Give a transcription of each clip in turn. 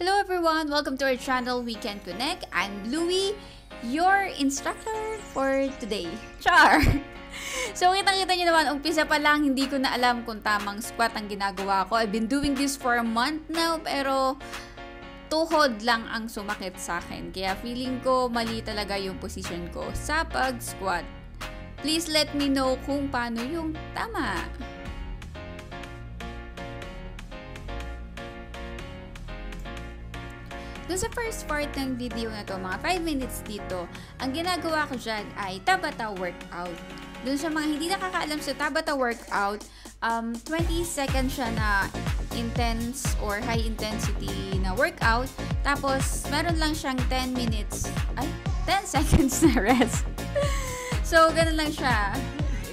Hello everyone! Welcome to our channel, Wiken Konek. I'm Bluey, your instructor for today. Char! So, kitang-kita nyo naman, umpisa pa lang, hindi ko na alam kung tamang squat ang ginagawa ko. I've been doing this for a month now, pero tuhod lang ang sumakit sa akin. Kaya feeling ko mali talaga yung position ko sa pag-squat. Please let me know kung paano yung tama. Doon sa first part ng video na to, mga 5 minutes dito, ang ginagawa ko dyan ay Tabata Workout. Doon sa mga hindi nakakaalam sa Tabata Workout, 20 seconds siya na intense or high intensity na workout, tapos meron lang siyang 10 seconds na rest. So ganun lang siya,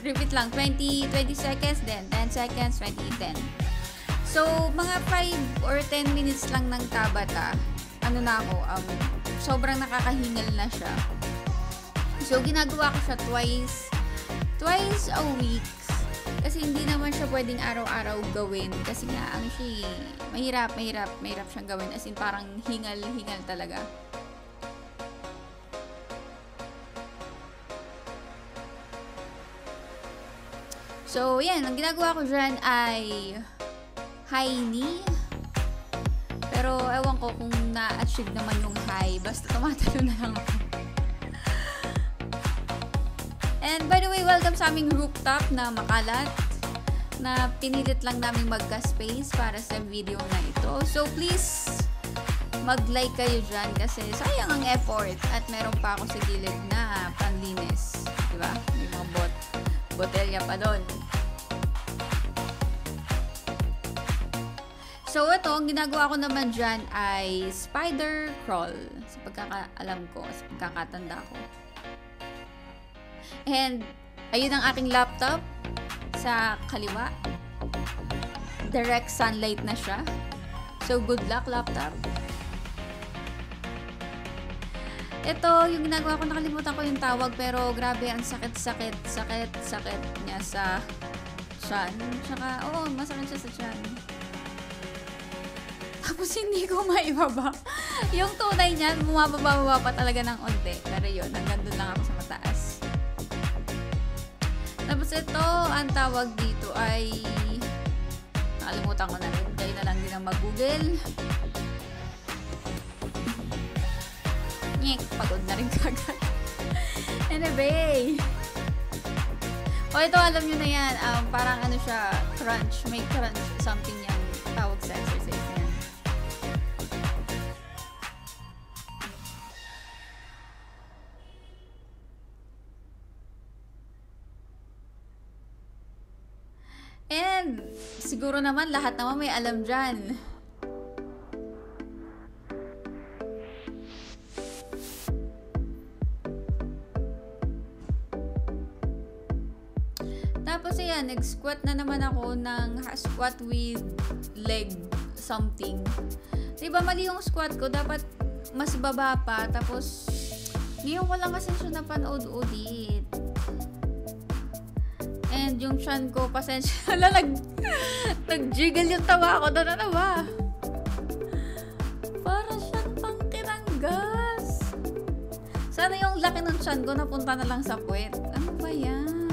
repeat lang, 20 seconds, then 10 seconds, 20, 10. So mga 5 or 10 minutes lang ng Tabata, ano na ako, sobrang nakakahingal na siya. So ginagawa ko siya twice a week. Kasi hindi naman siya pwedeng araw-araw gawin. Kasi nga, ano siya, mahirap siyang gawin. As in, parang hingal talaga. So, yan. Ang ginagawa ko dyan ay high knee. Pero, ewan ko kung na-achieve naman yung high. Basta tumatalo na lang ako. And by the way, welcome sa aming rooftop na makalat na pinilit lang namin magka-space para sa video na ito. So please mag-like kayo dyan kasi sayang ang effort at meron pa ako sa gilid na panlinis. Diba? May mga botelya pa doon. So ito, ang ginagawa ko naman dyan ay spider crawl sa pagkakaalam ko, sa pagkakatanda ko. And, ayun ang aking laptop sa kaliwa. Direct sunlight na siya. So, good luck, laptop. Ito, yung ginagawa ko, nakalimutan ko yung tawag, pero grabe, ang sakit niya sa tiyan. Tsaka, oo, masakit siya sa tiyan. Tapos, hindi ko maibaba. Yung tunay niyan, bumababa pa talaga ng onte. Pero yun, hanggang doon lang ako sa mataas. Tapos ito, ang tawag dito ay nakalimutan ko na rin. Kayo na lang din ang mag-google. Nyek, pagod na rin kagad. Anyway. O ito, alam nyo na yan. Parang ano siya, crunch. May crunch something yung tawag sa exercise na yan. And, siguro naman, lahat naman may alam dyan. Tapos, ayan, nag-squat na naman ako ng squat with leg something. Diba, mali yung squat ko. Dapat mas baba pa. Tapos, ngayon wala kasi siya napanood-udit. And yung chan ko, pasensya na, nag-jiggle yung tawa ko doon. Ano ba? Para siyang pangtiranggas. Sana yung laki ng chan ko napunta na lang sa puwet. Ano ba yan?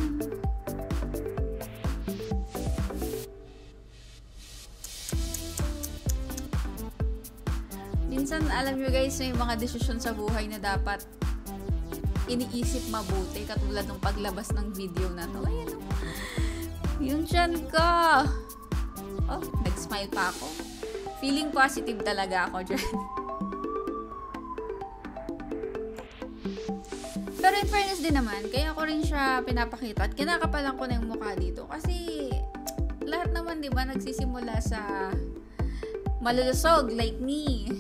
Minsan, alam nyo guys, may mga desisyon sa buhay na dapat iniisip mabuti, katulad ng paglabas ng video na to. Ayan o. Yung tiyan ko. Oh, nag-smile pa ako. Feeling positive talaga ako dyan. Pero in fairness din naman, kaya ko rin siya pinapakita at kinakapalan ko na yung mukha dito. Kasi lahat naman, di ba, nagsisimula sa malulusog like me.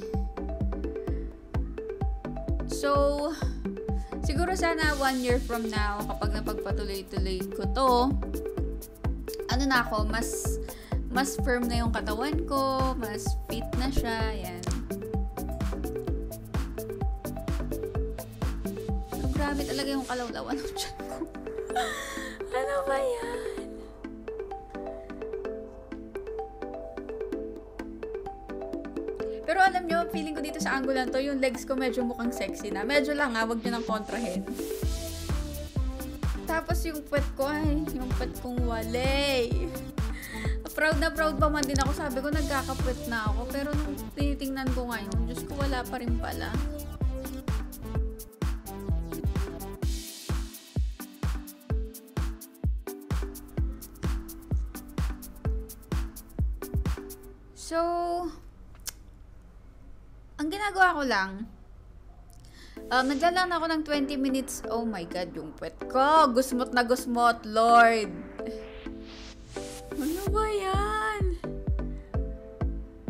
So, siguro sana 1 year from now, kapag napagpatuloy-tuloy ko to, ano na ako, mas firm na yung katawan ko, mas fit na siya, yan. So, grabe talaga yung kalawlawan ng tiyan ko. Ano ba yan? Pero alam nyo, feeling ko dito sa angle na to, yung legs ko medyo mukhang sexy na. Medyo lang ha, wag nyo nang kontrahin. Tapos yung pet ko, ay, yung pet kong wale. Proud na proud pa man din ako. Sabi ko, nagkakapwet na ako. Pero nung tinitingnan ko ngayon, Diyos ko, wala pa rin pala. So, ang ginagawa ko lang, naglalaan ako ng 20 minutes. Oh my God, yung pet ko. Gusmot na gusmot, Lord. Ano ba yan?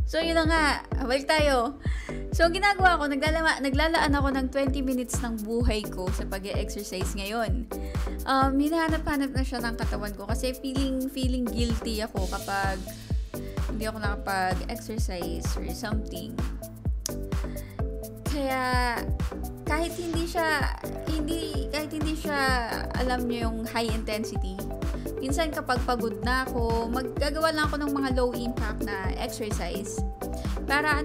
So, yun na nga. Balik tayo. So, ginagawa ko, naglalaan ako ng 20 minutes ng buhay ko sa pag-exercise ngayon. Hinahanap-hanap na siya ng katawan ko kasi feeling guilty ako kapag hindi ako nakapag-exercise or something. Kaya, kahit hindi siya alam niyo yung high intensity, minsan kapag pagod na ako, maggagawa lang ako ng mga low impact na exercise. Para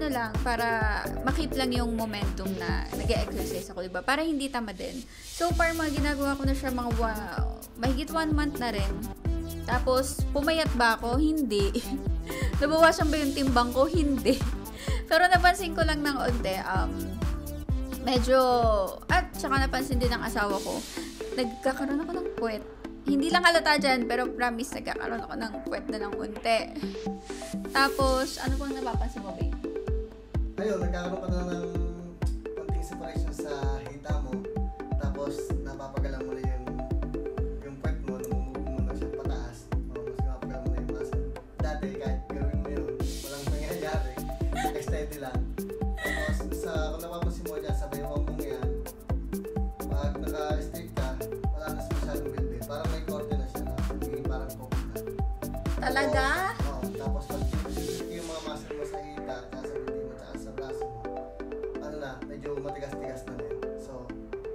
makip lang yung momentum na nag-e-exercise ako, diba? Para hindi tama din. So far, mga ginagawa ko na siya mga mahigit 1 month na rin. Tapos, pumayat ba ako? Hindi. Nabawasan ba yung timbang ko? Hindi. Pero napansin ko lang ng onte, medyo, at saka napansin din ng asawa ko, nagkakaroon ako ng puwet. Hindi lang halata dyan, pero promise, nagkakaroon ako ng puwet na ng unti. Tapos, ano pang napapansin mo, babe? Ayun, nagkakaroon ka na ng konting separation sa hita mo. Tapos, napapagalang mo na yung puwet mo, namumugong mo siya pataas. Mas napapagalang mo na yung muscle. Dati, kahit gawin mo yun, walang pangyayari. Extended lang. Tapos, kung napapansin mo dyan, sabay mo mong yan. Pag naka-strict ka, wala na special build. Parang may korte na siya na hindi parang coconut. Talaga? Oo. Tapos pag yung mga muscle mo sa hita, sa bindi mo, tsaka sa braso mo, ano na, medyo matigas-tigas na rin. So,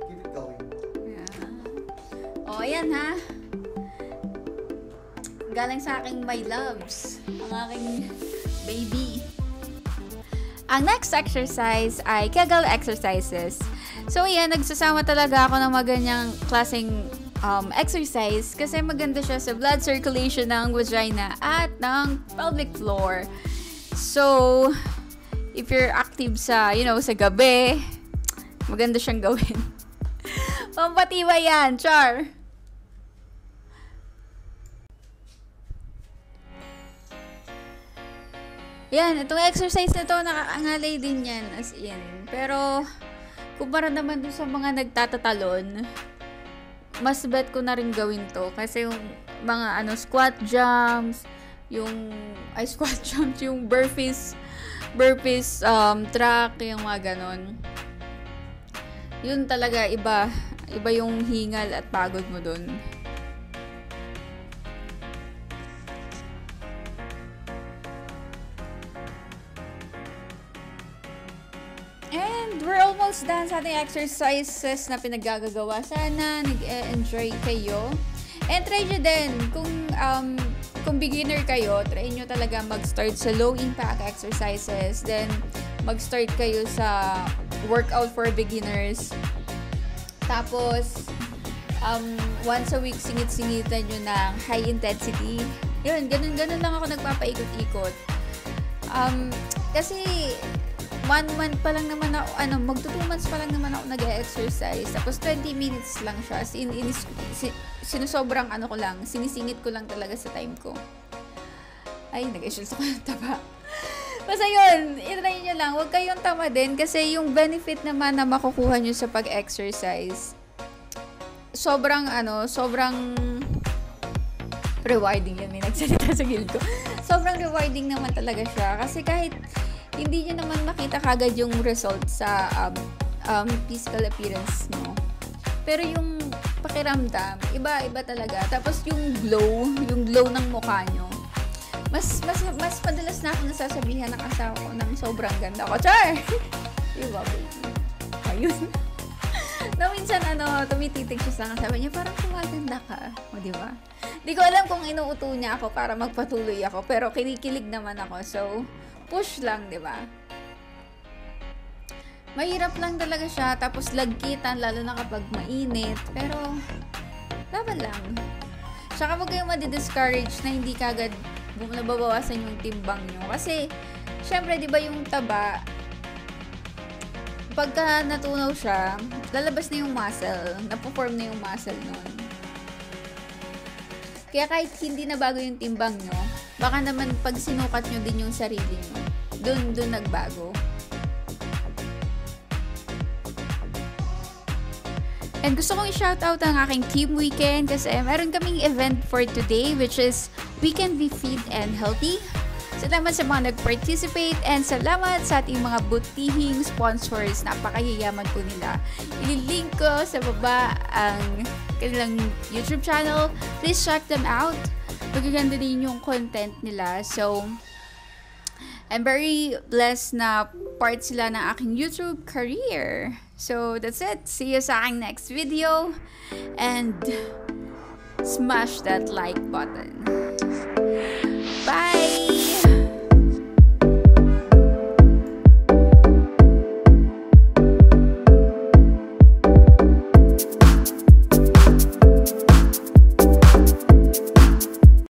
keep it going. Yeah. O, ayan ha. Galing sa aking my loves. Ang aking baby. Ang next exercise ay Kegel exercises. So, ayan, nagsasama talaga ako ng mga ganyang klaseng exercise kasi maganda siya sa blood circulation ng vagina at ng pelvic floor. So, if you're active sa, you know, sa gabi, maganda siyang gawin. Pampatiba yan, char! Yan, itong exercise na to, nakaangalay din yan, as in. Pero, kumpara naman dun sa mga nagtatatalon, mas bet ko na rin gawin to kasi yung mga squat jumps, yung burpees track, yung mga ganon. Yun talaga iba yung hingal at pagod mo dun. And we're almost done sa ating exercises na pinaggagawa. Sana nag-enjoy kayo. And try nyo din. Kung beginner kayo, try nyo talaga mag-start sa low-impact exercises. Then, mag-start kayo sa workout for beginners. Tapos, once a week, singit-singitan nyo ng high intensity. Yun, ganun-ganun lang ako nagpapaikot-ikot. Kasi, 1 month pa lang naman ako, magto 2 months pa lang naman ako nag-exercise. Tapos 20 minutes lang siya. Sinusobrang ko lang, sinisingit ko lang talaga sa time ko. Ay, nag-issues ako ng taba. Basta yun, itry nyo lang. Huwag kayong tama din kasi yung benefit naman na makukuha nyo sa pag-exercise, sobrang rewarding yan. May nagsalita sa guild ko. Sobrang rewarding naman talaga siya. Kasi kahit hindi nyo naman makita kagad yung result sa physical appearance mo. Pero yung pakiramdam, iba talaga. Tapos yung glow ng mukha nyo. Mas madalas na akong nasasabihan ng asawa ko ng sobrang ganda ko. Char! Diba, baby? Ayun. Na minsan, tumititig siya sa akin. Sabi niya, parang kumaganda ka. O, diba? Di ko alam kung inuuto niya ako para magpatuloy ako. Pero kinikilig naman ako. So, push lang, di ba? Mahirap lang talaga siya, tapos lagkitan, lalo na kapag mainit. Pero, laban lang. Tsaka huwag kayong madi-discourage na hindi kagad nababawasan yung timbang nyo. Kasi, syempre, di ba yung taba, pagka natunaw siya, lalabas na yung muscle. Napoform na yung muscle nun. Kaya kahit hindi na bago yung timbang nyo, baka naman pag sinukat nyo din yung sarili nyo, dun nagbago. And gusto kong i-shoutout ang aking team Wiken kasi meron kaming event for today which is We Can Be Fit and Healthy. Salamat sa mga nag-participate and salamat sa ating mga butihing sponsors. Napakayayaman po nila. Ililink ko sa baba ang kanilang YouTube channel. Please check them out. Magaganda din yung content nila. So, I'm very blessed na part sila ng aking YouTube career. So, that's it. See you sa aking next video. And smash that like button. Bye!